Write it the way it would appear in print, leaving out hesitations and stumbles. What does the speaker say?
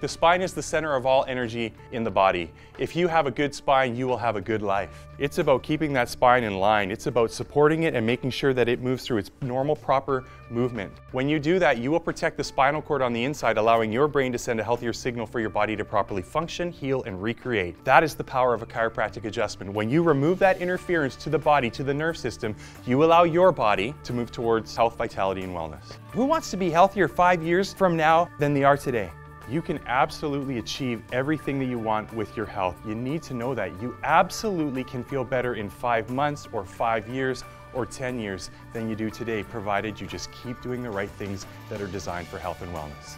The spine is the center of all energy in the body. If you have a good spine, you will have a good life. It's about keeping that spine in line. It's about supporting it and making sure that it moves through its normal, proper movement. When you do that, you will protect the spinal cord on the inside, allowing your brain to send a healthier signal for your body to properly function, heal, and recreate. That is the power of a chiropractic adjustment. When you remove that interference to the body, to the nerve system, you allow your body to move towards health, vitality, and wellness. Who wants to be healthier 5 years from now than they are today? You can absolutely achieve everything that you want with your health. You need to know that. You absolutely can feel better in 5 months or 5 years or 10 years than you do today, provided you just keep doing the right things that are designed for health and wellness.